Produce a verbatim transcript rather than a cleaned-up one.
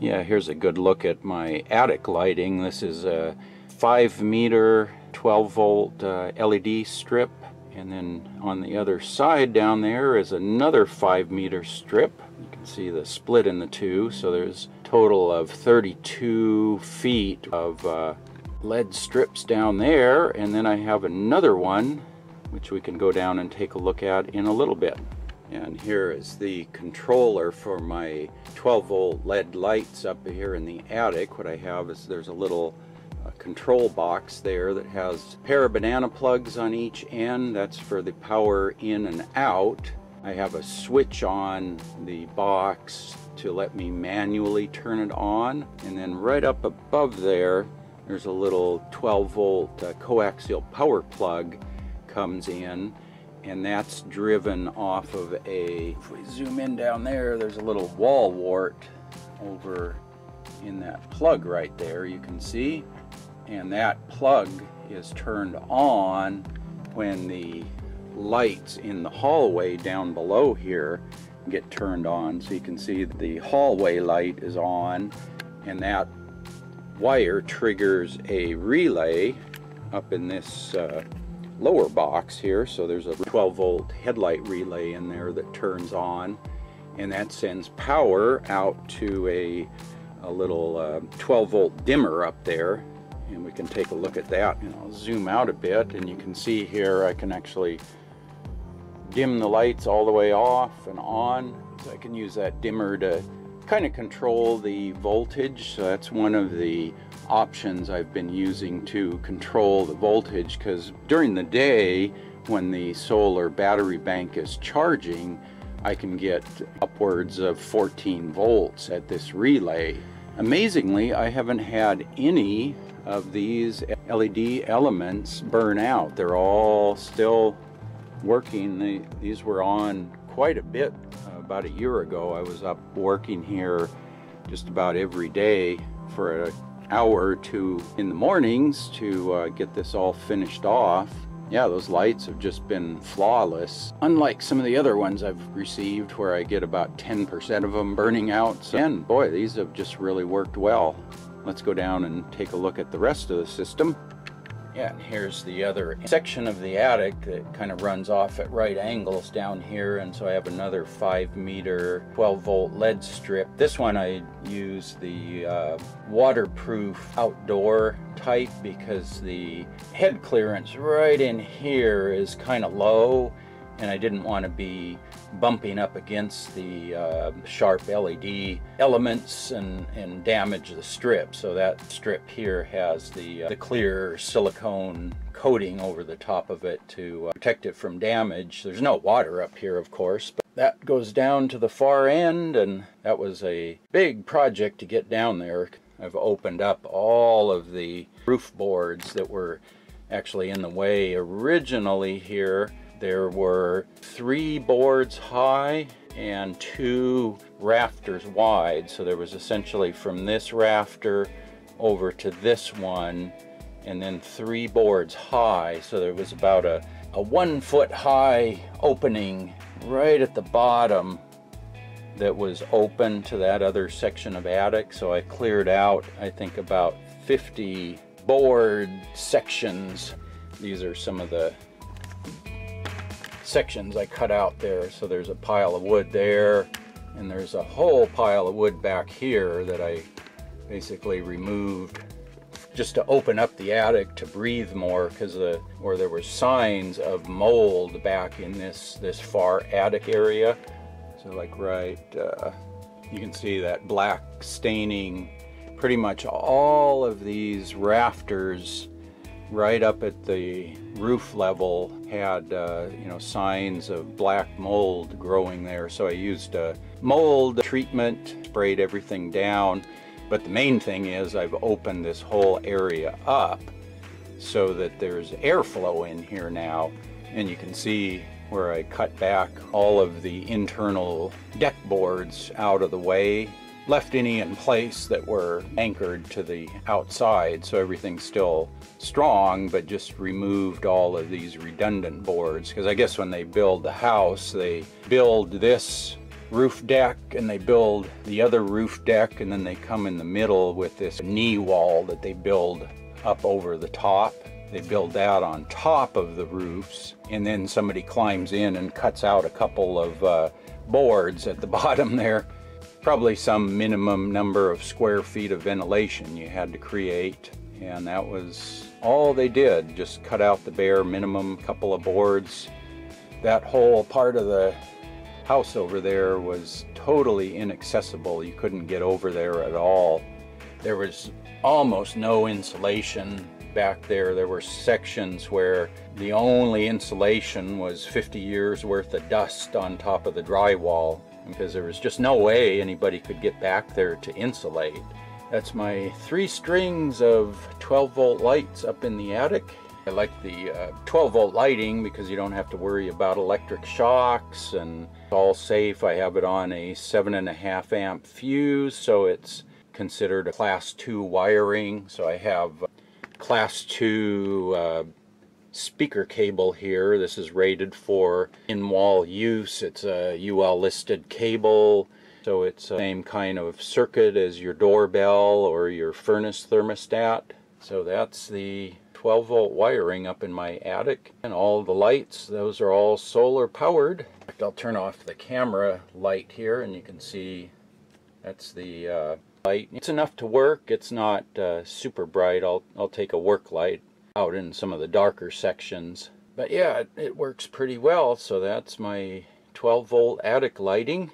Yeah, here's a good look at my attic lighting. This is a five meter, twelve volt uh, L E D strip. And then on the other side down there is another five meter strip. You can see the split in the two. So there's a total of thirty-two feet of uh, L E D strips down there. And then I have another one, which we can go down and take a look at in a little bit. And here is the controller for my twelve volt L E D lights up here in the attic. What I have is there's a little uh, control box there that has a pair of banana plugs on each end. That's for the power in and out. I have a switch on the box to let me manually turn it on. And then right up above there, there's a little twelve volt uh, coaxial power plug comes in. And that's driven off of a, if we zoom in down there, there's a little wall wart over in that plug right there, you can see. And that plug is turned on when the lights in the hallway down below here get turned on. So you can see the hallway light is on, and that wire triggers a relay up in this uh, lower box here. So there's a twelve volt headlight relay in there that turns on, and that sends power out to a, a little uh, twelve volt dimmer up there, and we can take a look at that. And I'll zoom out a bit, and you can see here I can actually dim the lights all the way off and on. So I can use that dimmer to kind of control the voltage. So that's one of the options I've been using to control the voltage, because during the day when the solar battery bank is charging, I can get upwards of fourteen volts at this relay. Amazingly, I haven't had any of these L E D elements burn out. They're all still working. They, these were on quite a bit. About a year ago, I was up working here just about every day for an hour or two in the mornings to uh, get this all finished off. Yeah, those lights have just been flawless. Unlike some of the other ones I've received where I get about ten percent of them burning out. So, and boy, these have just really worked well. Let's go down and take a look at the rest of the system. Yeah, and here's the other section of the attic that kind of runs off at right angles down here. And so I have another five meter, twelve volt L E D strip. This one I use the uh, waterproof outdoor type because the head clearance right in here is kind of low, and I didn't want to be bumping up against the uh, sharp L E D elements and, and damage the strip. So that strip here has the, uh, the clear silicone coating over the top of it to uh, protect it from damage. There's no water up here, of course, but that goes down to the far end, and that was a big project to get down there. I've opened up all of the roof boards that were actually in the way originally here. There were three boards high and two rafters wide. So there was essentially from this rafter over to this one, and then three boards high. So there was about a, a one foot high opening right at the bottom that was open to that other section of attic. So I cleared out, I think, about fifty board sections. These are some of the sections I cut out there. So there's a pile of wood there, and there's a whole pile of wood back here that I basically removed just to open up the attic to breathe more, because the or there were signs of mold back in this this far attic area. So like right uh, you can see that black staining pretty much all of these rafters right up at the roof level had uh, you know, signs of black mold growing there. So I used a mold treatment, sprayed everything down, but the main thing is I've opened this whole area up so that there's airflow in here now, and you can see where I cut back all of the internal deck boards out of the way, left any in place that were anchored to the outside, so everything's still strong, but just removed all of these redundant boards, because I guess when they build the house, they build this roof deck, and they build the other roof deck, and then they come in the middle with this knee wall that they build up over the top. They build that on top of the roofs, and then somebody climbs in and cuts out a couple of uh, boards at the bottom there. Probably some minimum number of square feet of ventilation you had to create, and that was all they did, just cut out the bare minimum, couple of boards. That whole part of the house over there was totally inaccessible. You couldn't get over there at all. There was almost no insulation back there. There were sections where the only insulation was fifty years worth of dust on top of the drywall, because there was just no way anybody could get back there to insulate. That's my three strings of twelve volt lights up in the attic. I like the uh, twelve volt lighting because you don't have to worry about electric shocks, and it's all safe. I have it on a seven and a half amp fuse, so it's considered a class two wiring. So I have class two uh, speaker cable here. This is rated for in-wall use. It's a U L listed cable, so it's the same kind of circuit as your doorbell or your furnace thermostat. So that's the twelve volt wiring up in my attic, and all the lights, those are all solar powered. In fact, I'll turn off the camera light here, and you can see that's the uh, light. It's enough to work. It's not uh, super bright. I'll, I'll take a work light out in some of the darker sections, but yeah, it, it works pretty well. So that's my twelve volt attic lighting.